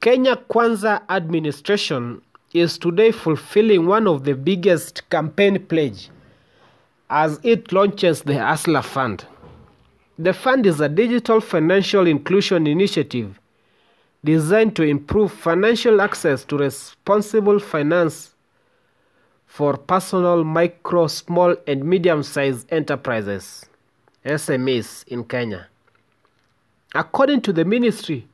Kenya Kwanza administration is today fulfilling one of the biggest campaign pledge as it launches the Hustler Fund. The fund is a digital financial inclusion initiative designed to improve financial access to responsible finance for personal, micro, small, and medium-sized enterprises, SMEs, in Kenya. According to the Ministry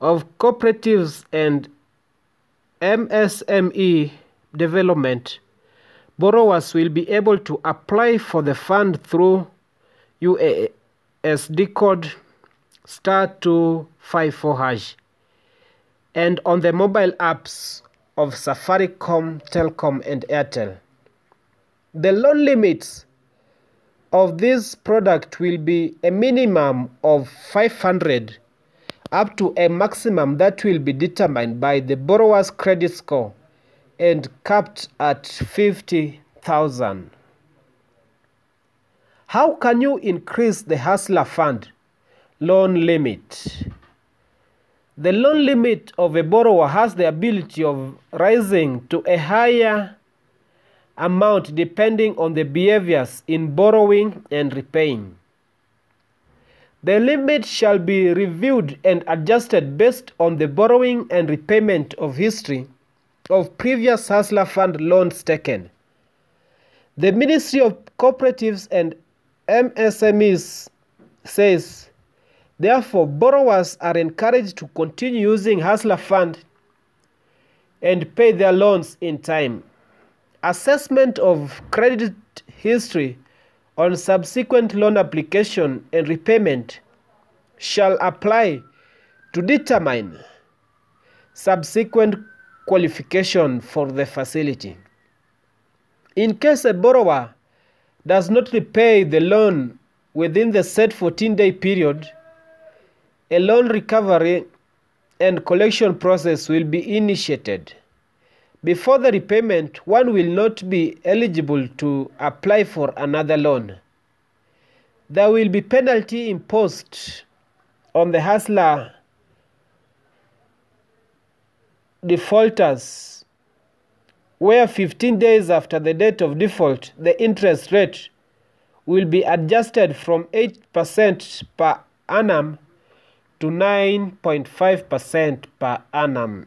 of Cooperatives and MSME Development, borrowers will be able to apply for the fund through UASD code *254# and on the mobile apps of Safaricom, Telcom, and Airtel. The loan limits of this product will be a minimum of 500 up to a maximum that will be determined by the borrower's credit score and capped at 50,000. How can you increase the Hustler Fund loan limit? The loan limit of a borrower has the ability of rising to a higher amount depending on the behaviors in borrowing and repaying. The limit shall be reviewed and adjusted based on the borrowing and repayment of history of previous Hustler Fund loans taken. The Ministry of Cooperatives and MSMEs says, therefore, borrowers are encouraged to continue using Hustler Fund and pay their loans in time. Assessment of credit history on subsequent loan application and repayment shall apply to determine subsequent qualification for the facility. In case a borrower does not repay the loan within the set 14-day period, a loan recovery and collection process will be initiated. Before the repayment, one will not be eligible to apply for another loan. There will be penalty imposed on the Hustler defaulters, where 15 days after the date of default, the interest rate will be adjusted from 8% per annum to 9.5% per annum.